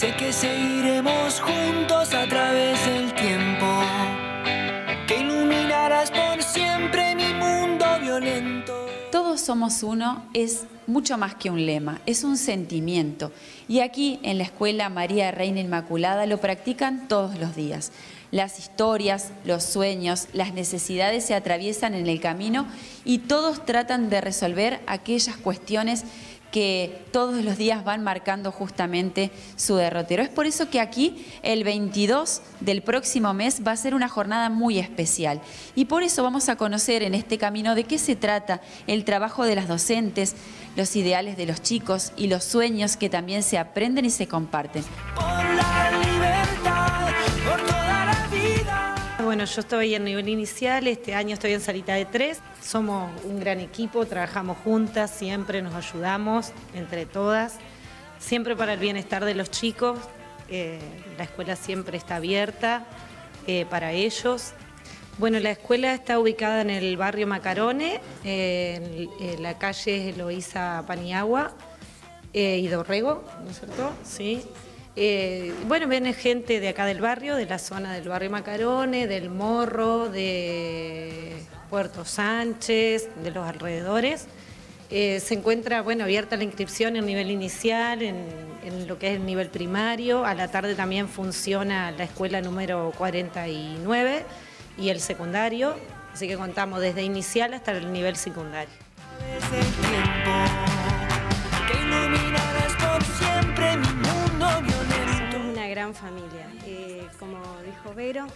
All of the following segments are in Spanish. Sé que seguiremos juntos a través del tiempo, que iluminarás por siempre mi mundo violento. Todos somos uno es mucho más que un lema, es un sentimiento. Y aquí en la Escuela María Reina Inmaculada lo practican todos los días. Las historias, los sueños, las necesidades se atraviesan en el camino y todos tratan de resolver aquellas cuestiones que todos los días van marcando justamente su derrotero. Es por eso que aquí el 22 del próximo mes va a ser una jornada muy especial. Y por eso vamos a conocer en este camino de qué se trata el trabajo de las docentes, los ideales de los chicos y los sueños que también se aprenden y se comparten. Por la libertad, por toda la vida. Bueno, yo estoy en nivel inicial, este año estoy en salita de 3. Somos un gran equipo, trabajamos juntas, siempre nos ayudamos entre todas, siempre para el bienestar de los chicos. La escuela siempre está abierta para ellos. Bueno, la escuela está ubicada en el barrio Macarone, en la calle Eloísa Paniagua y Dorrego, ¿no es cierto? Sí. Bueno, viene gente de acá del barrio, de la zona del barrio Macarone, del Morro, de Puerto Sánchez, de los alrededores. Se encuentra, bueno, abierta la inscripción en nivel inicial, en lo que es el nivel primario. A la tarde también funciona la escuela número 49 y el secundario. Así que contamos desde inicial hasta el nivel secundario. Familia. Como dijo Vero,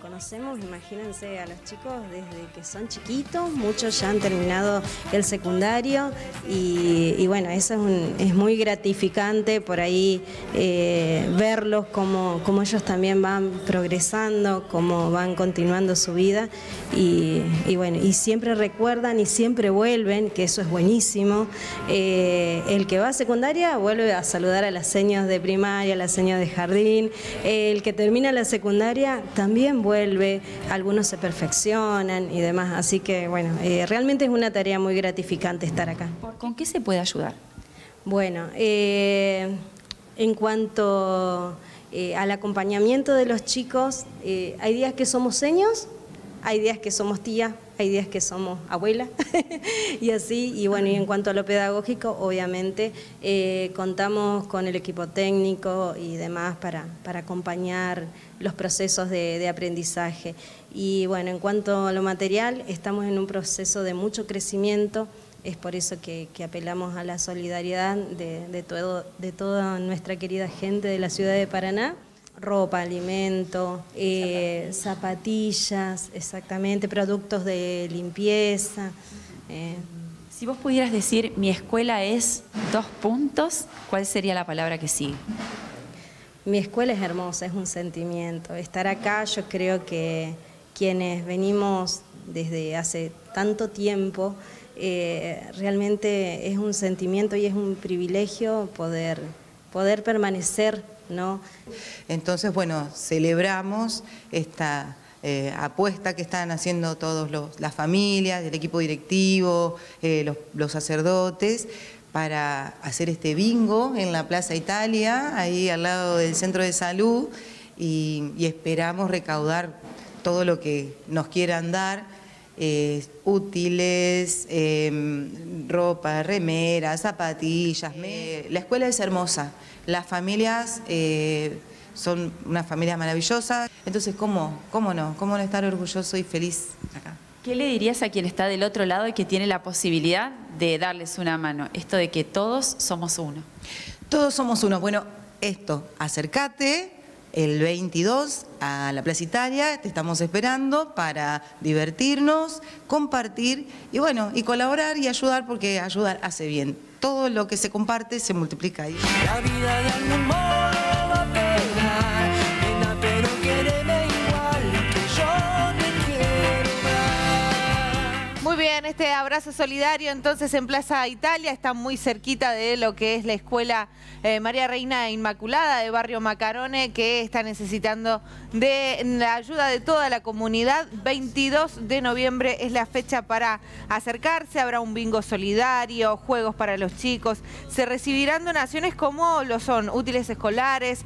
conocemos, imagínense, a los chicos desde que son chiquitos, muchos ya han terminado el secundario y bueno, eso es muy gratificante por ahí verlos como ellos también van progresando, como van continuando su vida y bueno, y siempre recuerdan y siempre vuelven, que eso es buenísimo. El que va a secundaria vuelve a saludar a las señas de primaria, a las señas de jardín. El que termina la secundaria también vuelve, algunos se perfeccionan y demás, así que bueno, realmente es una tarea muy gratificante estar acá. ¿Con qué se puede ayudar? Bueno, en cuanto al acompañamiento de los chicos, hay días que somos seños, hay días que somos tías, hay días que somos abuelas y así, y bueno, y en cuanto a lo pedagógico, obviamente contamos con el equipo técnico y demás para acompañar los procesos de aprendizaje. Y bueno, en cuanto a lo material, estamos en un proceso de mucho crecimiento, es por eso que apelamos a la solidaridad de toda nuestra querida gente de la ciudad de Paraná. Ropa, alimento, zapatillas, exactamente, productos de limpieza. Si vos pudieras decir, mi escuela es : ¿cuál sería la palabra que sigue? Mi escuela es hermosa, es un sentimiento. Estar acá, yo creo que quienes venimos desde hace tanto tiempo, realmente es un sentimiento y es un privilegio poder permanecer, ¿no? Entonces, bueno, celebramos esta apuesta que están haciendo todas las familias, el equipo directivo, los sacerdotes, para hacer este bingo en la Plaza Italia, ahí al lado del centro de salud, y esperamos recaudar todo lo que nos quieran dar, útiles, ropa, remeras, zapatillas. La escuela es hermosa, las familias son unas familias maravillosas, entonces ¿cómo no estar orgulloso y feliz acá? ¿Qué le dirías a quien está del otro lado y que tiene la posibilidad de darles una mano? Esto de que todos somos uno. Todos somos uno. Bueno, esto, acércate el 22 a la Plaza Italia, te estamos esperando para divertirnos, compartir y bueno, y colaborar y ayudar, porque ayudar hace bien. Todo lo que se comparte se multiplica ahí. La vida de algún modo va a pegar, nena, pero quéreme igual que yo te quiero más. Muy bien. este abrazo solidario entonces en Plaza Italia, está muy cerquita de lo que es la Escuela María Reina Inmaculada de barrio Macarone, que está necesitando de la ayuda de toda la comunidad. 22 de noviembre es la fecha para acercarse, habrá un bingo solidario, juegos para los chicos, se recibirán donaciones como lo son útiles escolares,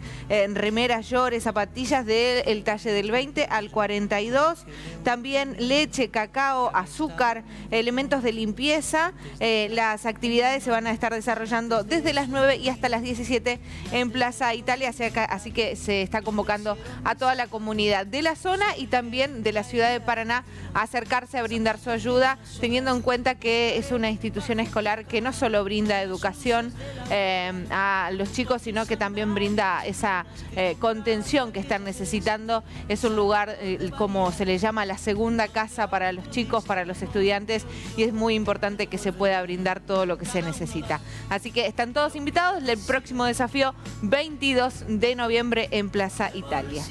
remeras, llores, zapatillas del talle del 20 al 42, también leche, cacao, azúcar, elementos de limpieza. Las actividades se van a estar desarrollando desde las 9 y hasta las 17 en Plaza Italia, así que se está convocando a toda la comunidad de la zona y también de la ciudad de Paraná a acercarse a brindar su ayuda, teniendo en cuenta que es una institución escolar que no solo brinda educación a los chicos, sino que también brinda esa contención que están necesitando. Es un lugar, como se le llama, la segunda casa para los chicos, para los estudiantes, y es muy importante que se pueda brindar todo lo que se necesita. Así que están todos invitados. El próximo desafío, 22 de noviembre en Plaza Italia.